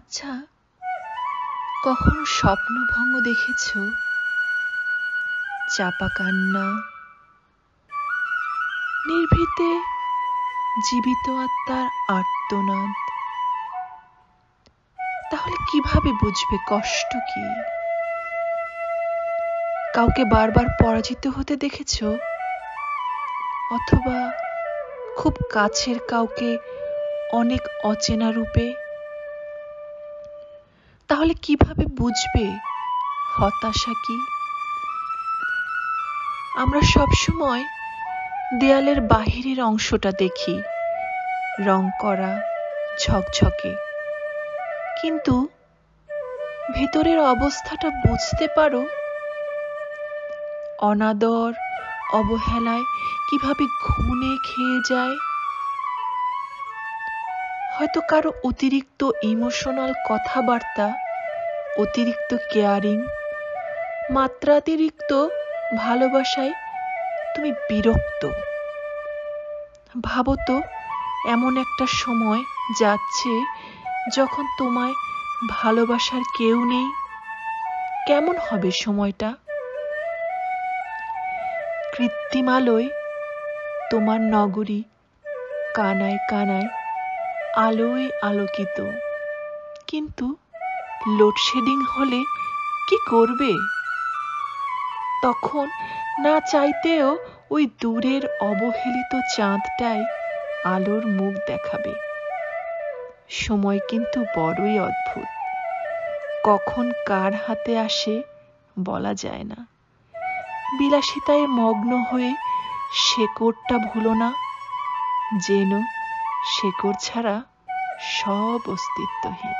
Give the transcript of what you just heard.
আচ্ছা, কখনো স্বপ্নভঙ্গ দেখেছ? চাপা কান্না, নির্ভীতে জীবিত আত্মার আর্তনাদ। তাহলে কিভাবে বুঝবে কষ্ট কি? কাউকে বারবার পরাজিত হতে দেখেছ, অথবা খুব কাছের কাউকে অনেক অচেনা রূপে? তাহলে কিভাবে বুঝবে হতাশা কি? আমরা সবসময় দেয়ালের বাহিরের অংশটা দেখি, রং করা, ঝকঝকে, কিন্তু ভেতরের অবস্থাটা বুঝতে পারো? অনাদর, অবহেলায় কিভাবে ঘুণে খেয়ে যায়। হয়তো কারো অতিরিক্ত ইমোশনাল কথাবার্তা, অতিরিক্ত কেয়ারিং, মাত্রাতিরিক্ত ভালোবাসায় তুমি বিরক্ত। ভাবো তো, এমন একটা সময় যাচ্ছে যখন তোমায় ভালোবাসার কেউ নেই, কেমন হবে সময়টা? কৃত্রিম আলোয় তোমার নগরী কানায় কানায় আলোয় আলোকিত, কিন্তু লোডশেডিং হলে কি করবে? তখন না চাইতেও ওই দূরের অবহেলিত চাঁদটাই আলোর মুখ দেখাবে। সময় কিন্তু বড়ই অদ্ভুত, কখন কার হাতে আসে বলা যায় না। বিলাসিতায় মগ্ন হয়ে শেকড়টা ভুলো না, যেন শেকড় ছাড়া সব অস্তিত্বহীন।